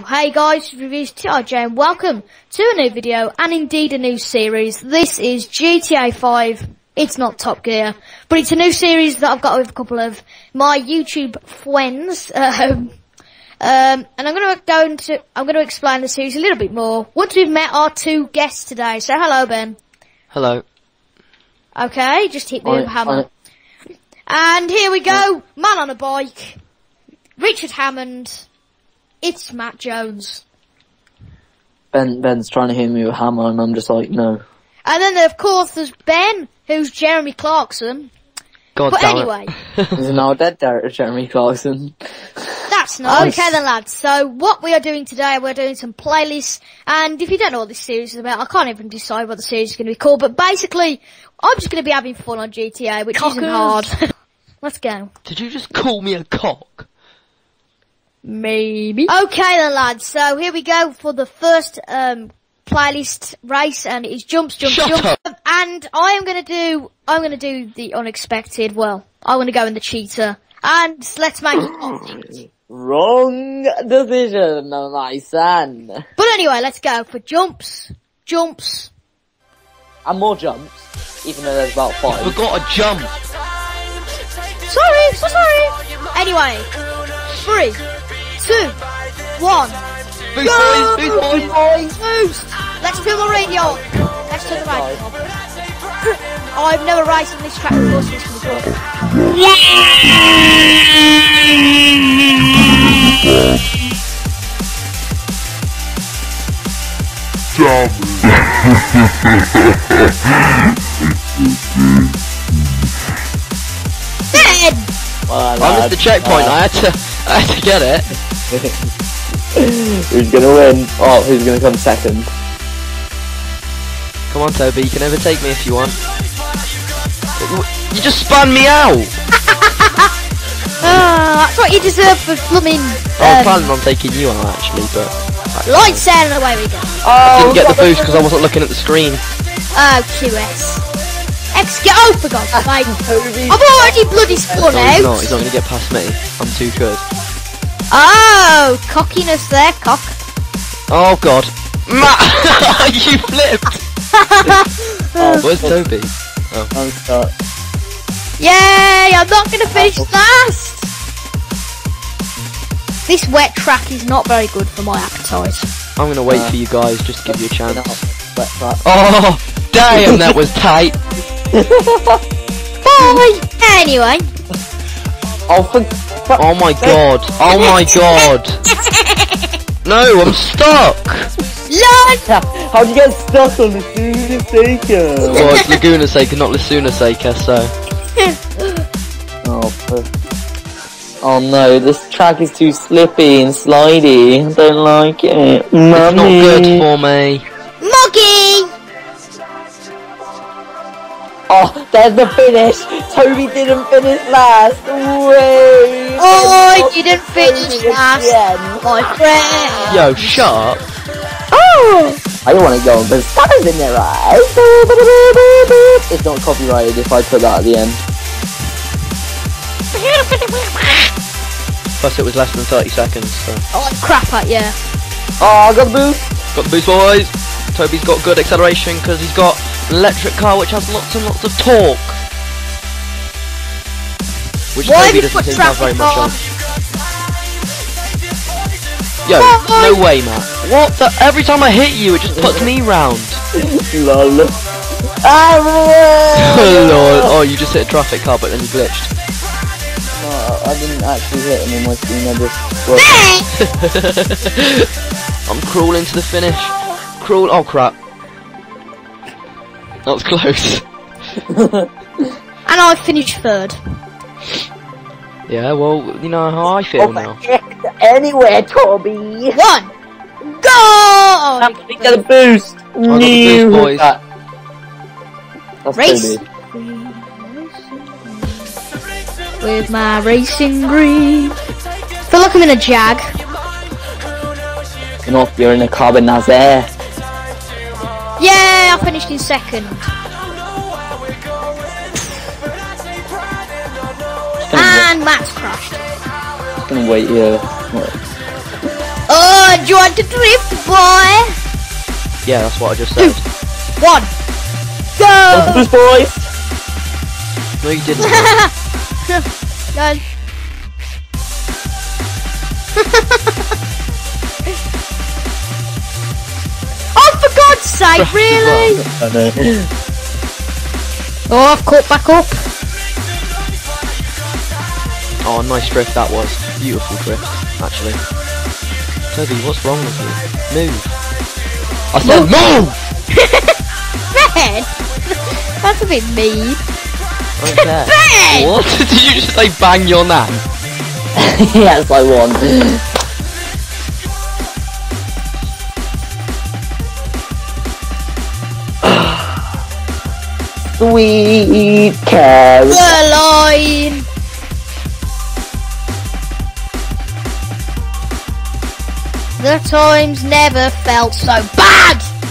Hey guys, ReviewTIJ and welcome to a new video and indeed a new series. This is GTA 5. It's not Top Gear, but it's a new series that I've got with a couple of my YouTube friends. And I'm going to explain the series a little bit more once we've met our two guests today. So hello, Ben. Hello. Okay, just hit the hammer. And here we go, man on a bike, Richard Hammond. It's Matt Jones. Ben's trying to hit me with a hammer and I'm just like, no. And then of course there's Ben, who's Jeremy Clarkson. God but damn anyway. There's an old dead there, Jeremy Clarkson. That's not okay then, lads. So what we are doing today, we're doing some playlists, and if you don't know what this series is about, I can't even decide what the series is going to be called, but basically I'm just going to be having fun on GTA, which Cockers. Isn't hard. Let's go. Did you just call me a cock? Maybe. Okay then, lads, so here we go for the first playlist race, and it's jumps. And I'm gonna do the unexpected. Well, I wanna go in the cheater. And let's make it wrong decision of my son. But anyway, let's go for jumps. And more jumps, even though there's about 5. We've got a jump. Sorry, so sorry. Anyway, 3, 2, 1, boost, go! Boost. Let's turn the radio on. Let's turn the radio on. I've never raced on this track before, so this I missed the checkpoint, I had to get it. Who's gonna win? Oh, who's gonna come second? Come on, Toby, you can overtake me if you want. You just spun me out! That's what you deserve for plumbing. I'm planning on taking you on, actually, but... Lights out and away we go. I didn't get the boost because I wasn't looking at the screen. Oh, QS. Oh, for God's sake. I've already bloody spun out! No, he's not gonna get past me. I'm too good. Oh, cockiness there, cock. Oh God, Matt, you flipped. Oh, where's Toby? Oh, I'm stuck. Yay! I'm not gonna finish last. This wet track is not very good for my appetite. I'm gonna wait for you guys just to give you a chance. Oh, damn, that was tight. Bye. Anyway. Oh, for. Oh my god! Oh my god! No, I'm stuck! Lord! How'd you get stuck on Laguna Seca? Well, it's Laguna Seca, not Laguna Seca, so... Oh no, this track is too slippy and slidey. I don't like it. It's not good for me. Moggy! Oh, there's the finish! Toby didn't finish last! Wait! Oh, you didn't finish last, my friend. Yo, shut up. Oh, I don't want to go on, but that is in their eyes. It's not copyrighted if I put that at the end. Plus, it was less than 30 seconds. So. Oh, crap at you. Oh, I got the boost. Got the boost, boys. Toby's got good acceleration because he's got an electric car which has lots and lots of torque. Which Toby doesn't seem to have very much on. Yo, no way, Matt. What the? Every time I hit you, it just puts me round. Lol. Lol. Oh, you just hit a traffic car, but then you glitched. No, I didn't actually hit him in my screen. I just... I'm crawling to the finish. Crawl. Oh, crap. That was close. And I finished third. Yeah, well, you know how I feel now. Anywhere, Toby. 1, go! I'm gonna get a boost. No. I got the boost, boys. That's race with my racing green. Feel like I'm in a Jag. No, you're in a carbon Nazaire. Yeah, I finished in second. And Matt's crashed. I'm gonna wait here. Oh, you want to drift, boy? Yeah, that's what I just said. 2, 1, go! Let's do this, boys! No, you didn't. Guys. Oh, for God's sake, really? Oh, I've caught back up. Oh, nice drift that was. Beautiful drift, actually. Toby, what's wrong with you? Move. I said move! Man, that's a bit mean. Bang! What? Did you just say bang your nan? Yes, I won. Sweet Caroline. The times never felt so bad.